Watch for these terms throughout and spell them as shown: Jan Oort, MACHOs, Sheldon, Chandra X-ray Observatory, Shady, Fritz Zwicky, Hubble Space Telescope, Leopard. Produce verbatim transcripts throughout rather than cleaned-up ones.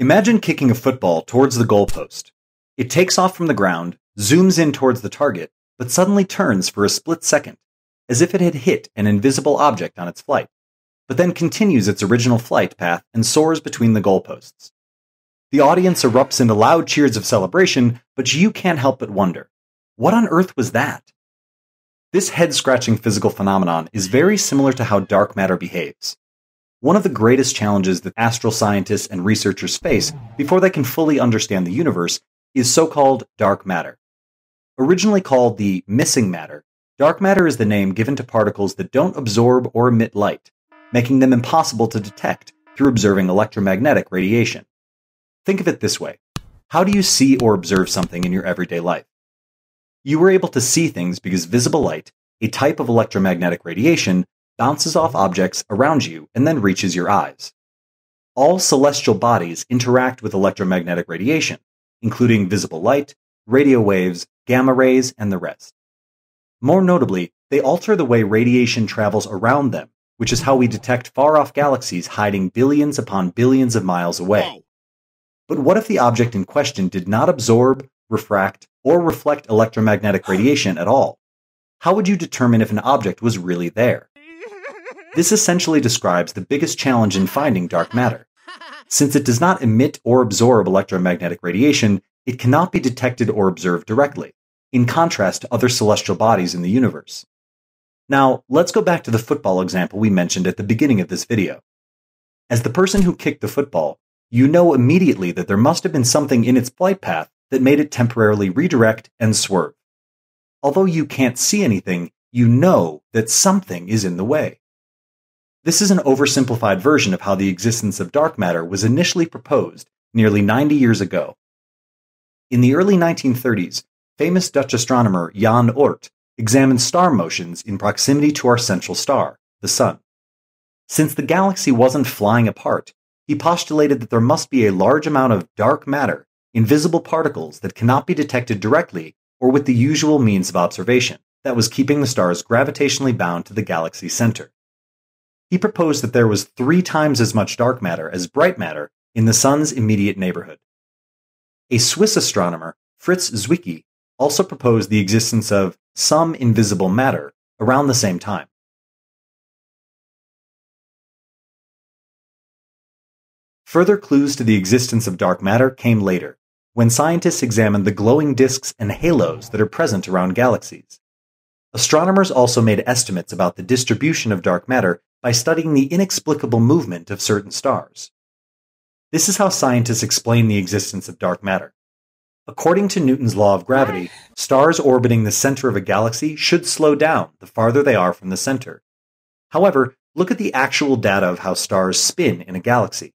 Imagine kicking a football towards the goalpost. It takes off from the ground, zooms in towards the target, but suddenly turns for a split second, as if it had hit an invisible object on its flight, but then continues its original flight path and soars between the goalposts. The audience erupts into loud cheers of celebration, but you can't help but wonder, what on earth was that? This head-scratching physical phenomenon is very similar to how dark matter behaves. One of the greatest challenges that astral scientists and researchers face before they can fully understand the universe is so-called dark matter. Originally called the missing matter, dark matter is the name given to particles that don't absorb or emit light, making them impossible to detect through observing electromagnetic radiation. Think of it this way. How do you see or observe something in your everyday life? You were able to see things because visible light, a type of electromagnetic radiation, bounces off objects around you and then reaches your eyes. All celestial bodies interact with electromagnetic radiation, including visible light, radio waves, gamma rays, and the rest. More notably, they alter the way radiation travels around them, which is how we detect far-off galaxies hiding billions upon billions of miles away. But what if the object in question did not absorb, refract, or reflect electromagnetic radiation at all? How would you determine if an object was really there? This essentially describes the biggest challenge in finding dark matter. Since it does not emit or absorb electromagnetic radiation, it cannot be detected or observed directly, in contrast to other celestial bodies in the universe. Now, let's go back to the football example we mentioned at the beginning of this video. As the person who kicked the football, you know immediately that there must have been something in its flight path that made it temporarily redirect and swerve. Although you can't see anything, you know that something is in the way. This is an oversimplified version of how the existence of dark matter was initially proposed nearly ninety years ago. In the early nineteen thirties, famous Dutch astronomer Jan Oort examined star motions in proximity to our central star, the Sun. Since the galaxy wasn't flying apart, he postulated that there must be a large amount of dark matter, invisible particles that cannot be detected directly or with the usual means of observation, that was keeping the stars gravitationally bound to the galaxy center. He proposed that there was three times as much dark matter as bright matter in the Sun's immediate neighborhood. A Swiss astronomer, Fritz Zwicky, also proposed the existence of some invisible matter around the same time. Further clues to the existence of dark matter came later, when scientists examined the glowing disks and halos that are present around galaxies. Astronomers also made estimates about the distribution of dark matter by studying the inexplicable movement of certain stars. This is how scientists explain the existence of dark matter. According to Newton's law of gravity, stars orbiting the center of a galaxy should slow down the farther they are from the center. However, look at the actual data of how stars spin in a galaxy.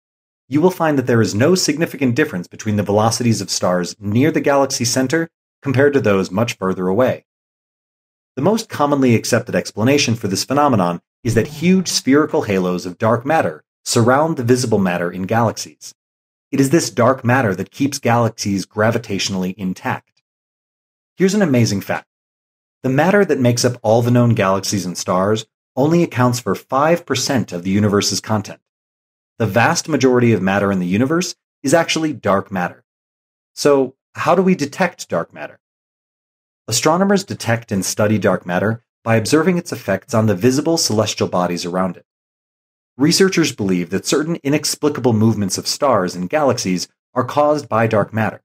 You will find that there is no significant difference between the velocities of stars near the galaxy center compared to those much further away. The most commonly accepted explanation for this phenomenon is that huge spherical halos of dark matter surround the visible matter in galaxies. It is this dark matter that keeps galaxies gravitationally intact. Here's an amazing fact. The matter that makes up all the known galaxies and stars only accounts for five percent of the universe's content. The vast majority of matter in the universe is actually dark matter. So, how do we detect dark matter? Astronomers detect and study dark matter by observing its effects on the visible celestial bodies around it. Researchers believe that certain inexplicable movements of stars and galaxies are caused by dark matter.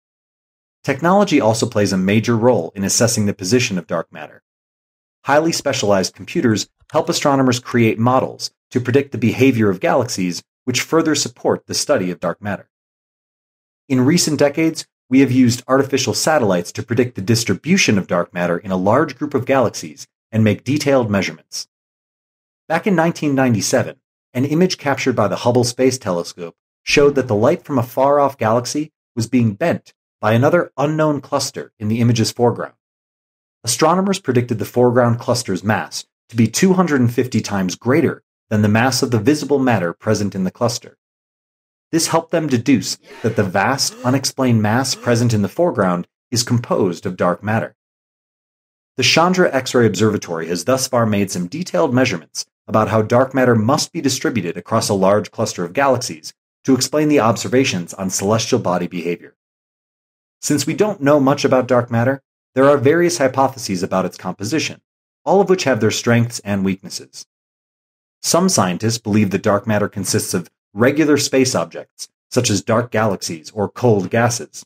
Technology also plays a major role in assessing the position of dark matter. Highly specialized computers help astronomers create models to predict the behavior of galaxies, which further support the study of dark matter. In recent decades, we have used artificial satellites to predict the distribution of dark matter in a large group of galaxies and make detailed measurements. Back in nineteen ninety-seven, an image captured by the Hubble Space Telescope showed that the light from a far-off galaxy was being bent by another unknown cluster in the image's foreground. Astronomers predicted the foreground cluster's mass to be two hundred fifty times greater than the mass of the visible matter present in the cluster. This helped them deduce that the vast, unexplained mass present in the foreground is composed of dark matter. The Chandra X-ray Observatory has thus far made some detailed measurements about how dark matter must be distributed across a large cluster of galaxies to explain the observations on celestial body behavior. Since we don't know much about dark matter, there are various hypotheses about its composition, all of which have their strengths and weaknesses. Some scientists believe that dark matter consists of regular space objects, such as dark galaxies or cold gases.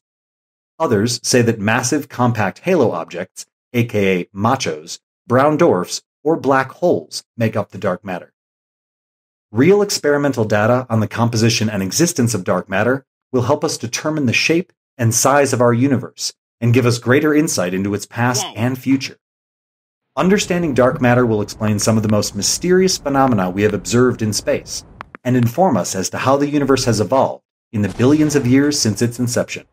Others say that massive compact halo objects, aka MACHOs, brown dwarfs, or black holes make up the dark matter. Real experimental data on the composition and existence of dark matter will help us determine the shape and size of our universe and give us greater insight into its past and future. Understanding dark matter will explain some of the most mysterious phenomena we have observed in space and inform us as to how the universe has evolved in the billions of years since its inception.